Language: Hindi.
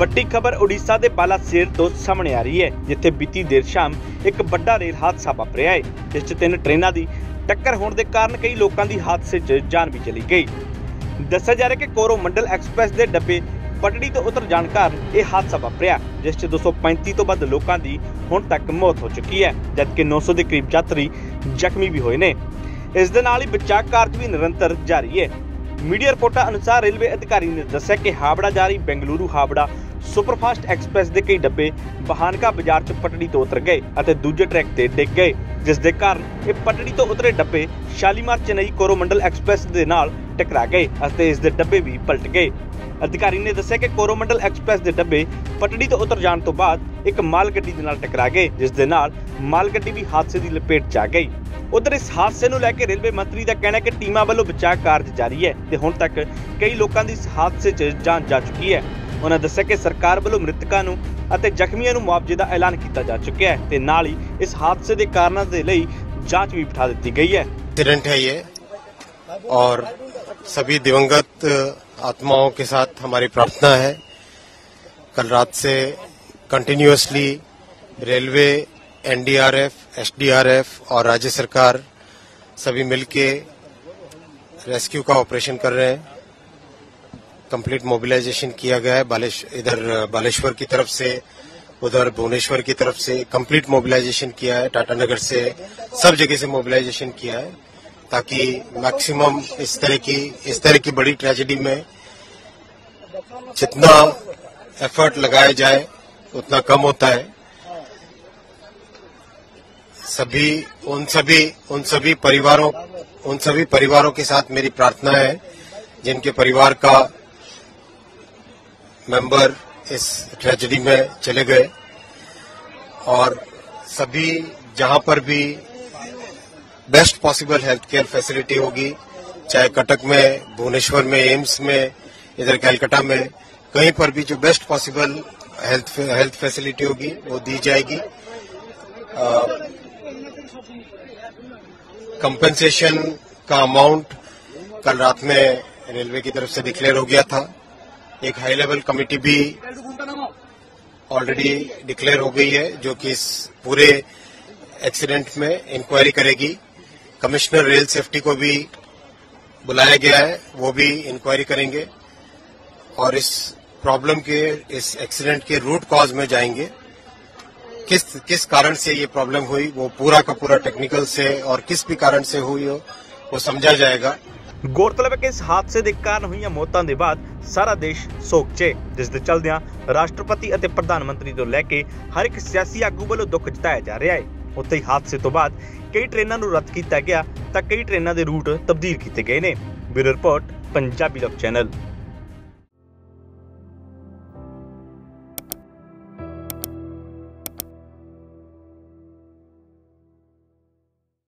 ਵੱਡੀ ਖਬਰ ਉੜੀਸਾ ਦੇ ਬਾਲਾਸੋਰ ਤੋਂ ਸਾਹਮਣੇ ਆ ਰਹੀ ਹੈ, ਜਿੱਥੇ ਬੀਤੀ ਦੇਰ ਸ਼ਾਮ ਇੱਕ ਵੱਡਾ ਰੇਲ ਹਾਦਸਾ ਵਾਪਰਿਆ ਹੈ, ਜਿਸ 'ਚ 3 ਟ੍ਰੇਨਾਂ ਦੀ ਟੱਕਰ ਹੋਣ ਦੇ ਕਾਰਨ ਕਈ ਲੋਕਾਂ ਦੀ ਹਾਦਸੇ 'ਚ ਜਾਨ ਵੀ ਚਲੀ ਗਈ। ਦੱਸਿਆ ਜਾ ਰਿਹਾ ਕਿ ਕੋਰੋਮੰਡਲ ਐਕਸਪ੍ਰੈਸ ਦੇ ਡੱਬੇ पटड़ी तो उतर जाने कारण यह हादसा वापरिया, जिस 235 तो वध लोगों की हुण तक मौत हो चुकी है, जबकि 900 के करीब यात्री जख्मी भी हुए हैं। इस दे नाल ही बचाव कार्य भी निरंतर जारी है। मीडिया रिपोर्टां अनुसार रेलवे अधिकारी ने दस्सिया कि हावड़ा जा रही बेंगलुरु हावड़ा सुपरफास्ट एक्सप्रेस के कई डब्बे बहानका बाजार च पटड़ी तो उतर गए और दूजे ट्रैक से डिग गए, जिस दे कारण यह पटड़ी तो उतरे डब्बे शालीमार चेन्नई कोरोमंडल एक्सप्रेस के नाल टकरा गए और इस दे डब्बे भी पलट गए। अधिकारी ने दस्सिया कि कोरोमंडल एक्सप्रेस के डब्बे पटड़ी तो उतर जाने तो बाद एक माल गड्डी दे नाल टकरा गए, जिस दे नाल माल गड्डी भी हादसे की लपेट च आ गई। उधर इस हादसे को लेकर रेलवे मंत्री का कहना है कि टीम वालों बचाव कार्य जारी है ते हुण तक कई लोगों की हादसे च जान जा चुकी है। उन्होंने दस्सिया कि सरकार वालों मृतकों नूं अते जख्मियों नूं मुआवजे का ऐलान किया जा चुका है ते नाल ही इस हादसे के कारणों के लिए जांच भी बिठा दी गई है। एक्सीडेंट है ये, और सभी दिवंगत आत्माओं के साथ हमारी प्रार्थना है। कल रात से कंटिन्यूअसली रेलवे, एनडीआरएफ, एसडीआरएफ और राज्य सरकार सभी मिलके रेस्क्यू का ऑपरेशन कर रहे हैं। कंप्लीट मोबिलाइजेशन किया गया है, इधर बालेश्वर की तरफ से, उधर भुवनेश्वर की तरफ से कंप्लीट मोबिलाइजेशन किया है, टाटानगर से, सब जगह से मोबिलाइजेशन किया है, ताकि मैक्सिमम इस तरह की बड़ी ट्रेजेडी में जितना एफर्ट लगाया जाए उतना कम होता है। उन सभी परिवारों के साथ मेरी प्रार्थना है जिनके परिवार का मेंबर इस ट्रेजेडी में चले गए, और सभी जहां पर भी best possible health care facility होगी, चाहे कटक में, भुवनेश्वर में, एम्स में, इधर कलकत्ता में, कहीं पर भी जो बेस्ट पॉसिबल हेल्थ फैसिलिटी होगी वो दी जाएगी। कंपेंसेशन का अमाउंट कल रात में रेलवे की तरफ से डिक्लेयर हो गया था, एक हाई लेवल कमेटी भी ऑलरेडी डिक्लेयर हो गई है जो कि इस पूरे एक्सीडेंट में इंक्वायरी करेगी। कमिश्नर रेल सेफ्टी को भी बुलाया गया है, वो भी इंक्वायरी करेंगे और इस प्रॉब्लम के, इस एक्सीडेंट के रूट कॉज में जाएंगे, किस कारण से ये प्रॉब्लम हुई वो पूरा का पूरा टेक्निकल से और किस भी कारण से हुई हो वो समझा जाएगा। गौरतलब है कि इस हादसे के कारण हुई मौतों के बाद सारा देश शोक चे, जिस दे चलदियां राष्ट्रपति और प्रधानमंत्री तो लैके हर एक सियासी आगू वालों दुख जताया जा रहा है। उत्ते ही हादसे तो बाद कई ट्रेनों को रद्द किया गया तो कई ट्रेनों के रूट तब्दील किए गए ने। ब्यूरो रिपोर्ट, पंजाबी लोक चैनल।